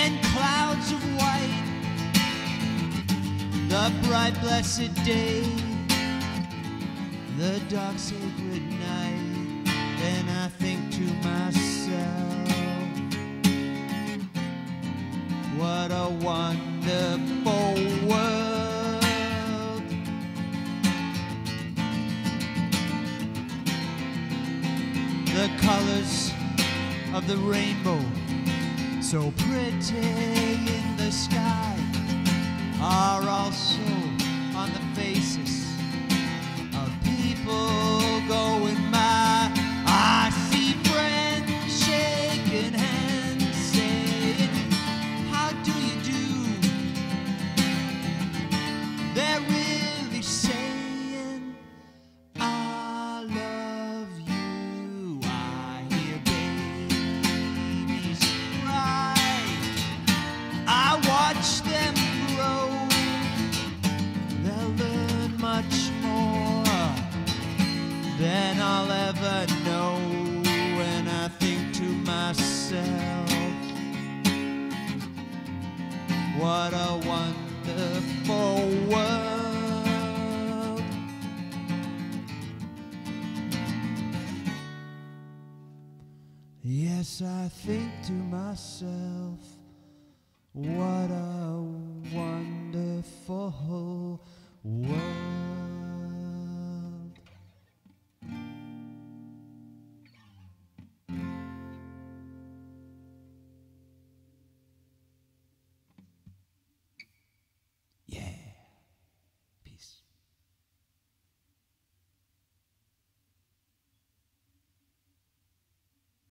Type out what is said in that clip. and clouds of white, the bright blessed day, the dark sacred night, and I think to myself, what a wonderful world. The colors of the rainbow, so pretty in the sky, are also on the faces of people going by. I see friends shaking hands, saying, I love you. I hear babies cry, I watch them grow, they'll learn much more than I'll ever know, and I think to myself, what a wonderful world. Yes, I think to myself, what a wonderful world.